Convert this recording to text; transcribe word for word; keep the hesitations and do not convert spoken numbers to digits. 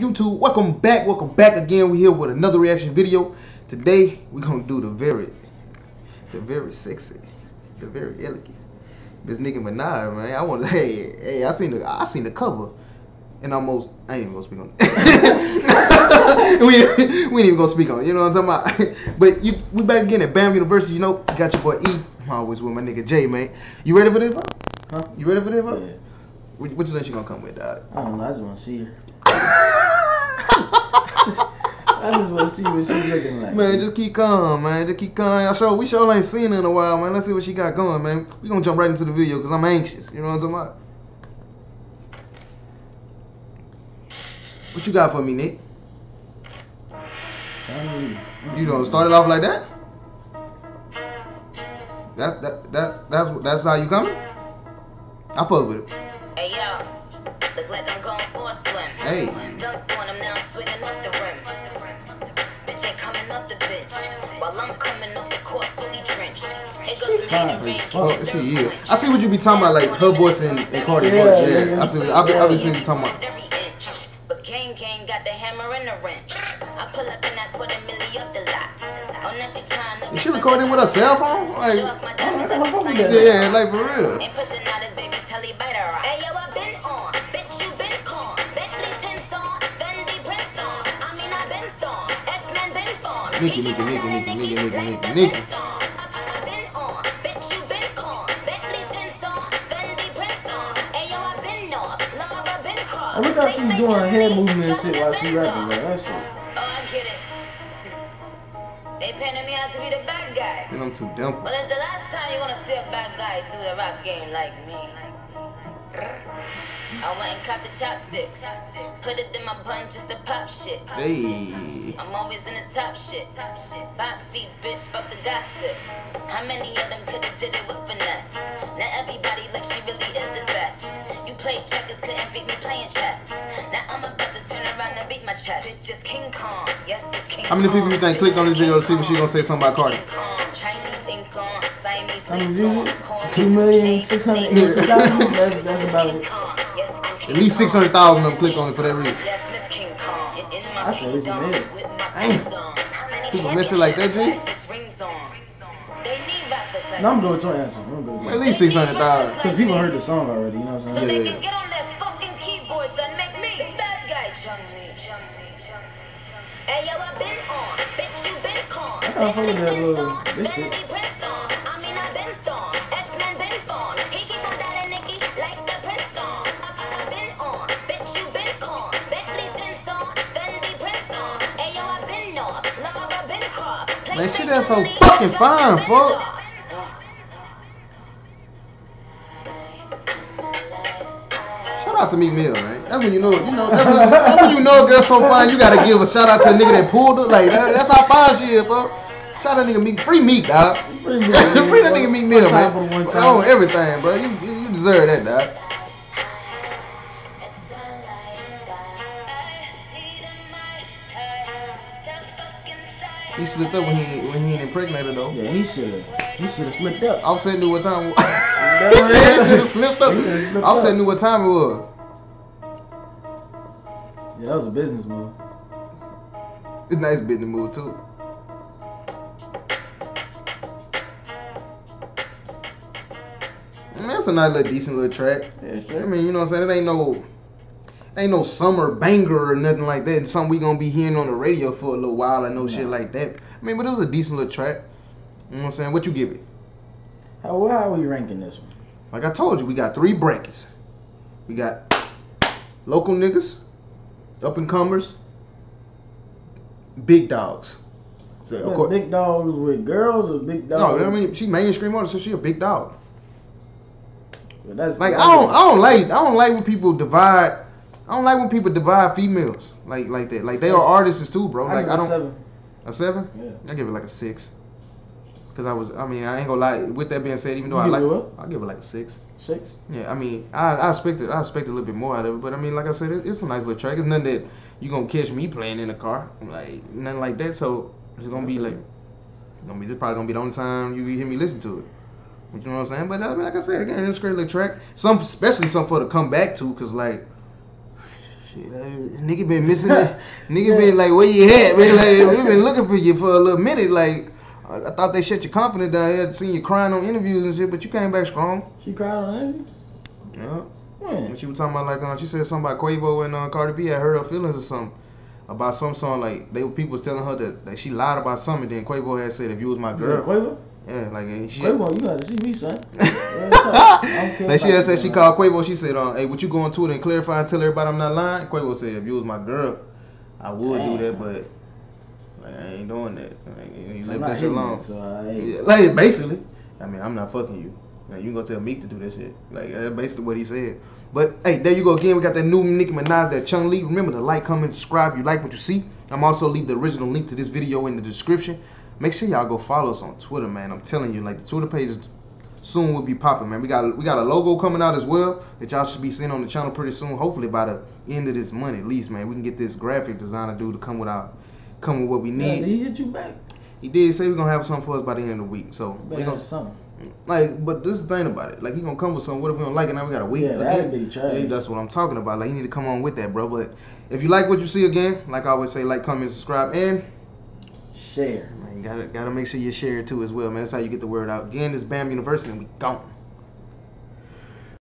YouTube. Welcome back. Welcome back again. We're here with another reaction video. Today we're gonna do the very, the very sexy, the very elegant Miss Nicki Minaj, man. I want to. Hey, hey, I seen the, I seen the cover, and almost I ain't even gonna speak on it. we, we ain't even gonna speak on it. You know what I'm talking about? But you, we back again at B A M University. You know, you got your boy E. I'm always with my nigga J, man. You ready for this, bro? Huh? You ready for this, bro? Yeah. What, what you think she gonna come with, dog? I don't know. I just want to see her. I just want to see what she's looking like. Man, just keep calm, man. Just keep calm. I sure, we sure ain't seen her in a while, man. Let's see what she got going, man. We gonna jump right into the video because I'm anxious. You know what I'm talking about? What you got for me, Nick? Chun-Li. You don't start it off like that? That that that that's that's how you coming? I fuck with it. Hey yo, look like I'm going for a swim. Hey. Dunk on him now, swinging up the rim. Bitch ain't coming up the bitch. While I'm coming up the court, fully drenched. Here goes the main range. Oh, she yeah. I see what you be talking about, like her voice and, and Cardi B. Yeah, yeah, yeah. I see. I be obviously be talking about. But Kane Kane got the hammer and the wrench. I pull up and I put a milli up the lot. Oh, now she trying to. Is she recording with her cell phone? Like, yeah, yeah, like for real. Nicki, Nicki, Nicki, Nicki, Nicki, Nicki, Nicki, Nicki. I look how she's doing head movement and shit while she's rapping, man. That shit. Oh, I get it. They painted me out to be the bad guy. Then I'm too dumb. Well, that's the last time you're gonna see a bad guy do the rap game like me. I went and caught the chopsticks. Put it in my bun just to pop shit. Hey. I'm always in the top shit. Box seats, bitch, fuck the gossip. How many of them could've did it with finesse? Now everybody like she really is the best. You played checkers, couldn't beat me playing chess. Now I'm about to turn around and beat my chest. It's just King Kong, yes, it's King Kong. How many people you think clicked on this video to see what she gonna say something about Cardi? Chinese ink on, Siamese ink on. two million six hundred thousand. That's, that's about it. At least six hundred thousand of them click on it for that reason. That's what it's made. Damn. People mess it like that, G? No, I'm going to your answer. I'm going to at least six hundred thousand. Because people heard the song already, you know what I'm saying? So they can get on their fucking keyboards and make me the bad guy, Chun-Li. Hey, yo, I've been on. Bitch, you been con. I gotta hold that little, this shit. Man, shit, that's so fucking fine, fuck. Shout out to Meek Mill, man. That's when you know, you know, that's when, that's when you know a girl's so fine. You gotta give a shout out to a nigga that pulled her. Like that, that's how fine she is, fuck. Shout out to nigga Meek, free Meek, dog. Free, Meek, free that nigga Meek Mill, man. I own everything, bro. You, you deserve that, dog. He slipped up when he when he ain't impregnated though. Yeah, he should. He should have slipped up. Offset knew what time. He said he should have slipped up. Offset knew what time it was. Yeah, that was a business move. It's a nice business move too. I mean, that's a nice little decent little track. Yeah, sure. I mean, you know what I'm saying? It ain't no. Ain't no summer banger or nothing like that. It's something we gonna be hearing on the radio for a little while and no yeah. shit like that. I mean, but it was a decent little track. You know what I'm saying? What you give it? How, how are we ranking this one? Like I told you, we got three brackets. We got local niggas, up and comers, big dogs. So, of course, big dogs with girls or big dogs? No, I mean she mainstream artist, so she a big dog. Well, that's like I don't, I don't like, I don't like when people divide. I don't like when people divide females like like that. Like they are artists too, bro. Like I don't. A seven. A seven? Yeah. I give it like a six. Cause I was, I mean, I ain't gonna lie. With that being said, even though I like, I give it like a six. Six? Yeah. I mean, I I expected, I expected a little bit more out of it. But I mean, like I said, it, it's a nice little track. It's nothing that you gonna catch me playing in the car, like nothing like that. So it's gonna be like, it's gonna be this probably gonna be the only time you hear me listen to it. You know what I'm saying? But I mean, like I said, again, it's a great little track. Some, especially some for to come back to, cause like. Shit, uh, nigga been missing it. Nigga yeah. been like, where you at? Man, like, we been looking for you for a little minute. Like, I, I thought they shut your company down. I'd seen you crying on interviews and shit, but you came back strong. She cried on interviews? Yeah. Hmm. When she was talking about, like, uh, she said something about Quavo and uh, Cardi B had hurt her feelings or something. About some song, like, they people was telling her that, that she lied about something, and then Quavo had said, if you was my girl. Quavo? Yeah, like, and she... Quavo, you gotta see me, son. Like, she had said, she called Quavo, she said, um, hey, would you go into it and clarify and tell everybody I'm not lying? Quavo said, if you was my girl, I would Damn. do that, but... Like, I ain't doing that. Like, you left that shit alone. So I ain't... yeah, like, basically. I mean, I'm not fucking you. Like, you gonna tell Meek to do that shit. Like, that's basically what he said. But, hey, there you go again. We got that new Nicki Minaj, that Chun-Li. Remember to like, comment, subscribe if you like what you see. I'm also leave the original link to this video in the description. Make sure y'all go follow us on Twitter, man. I'm telling you, like, the Twitter page soon will be popping, man. We got we got a logo coming out as well that y'all should be seeing on the channel pretty soon. Hopefully by the end of this month at least, man. We can get this graphic designer dude to come with, our, come with what we need. Yeah, did he hit you back? He did say we're going to have something for us by the end of the week. So we're going to something. Like, but this is the thing about it. Like, he gonna come with something. What if we don't like it? Now we gotta wait. Yeah, that'd be trash. Yeah, that's what I'm talking about. Like, you need to come on with that, bro. But if you like what you see, again, like I always say, like, comment, subscribe, and share. Man, you gotta gotta make sure you share it too as well, man. That's how you get the word out. Again, this B A M University, and we gone.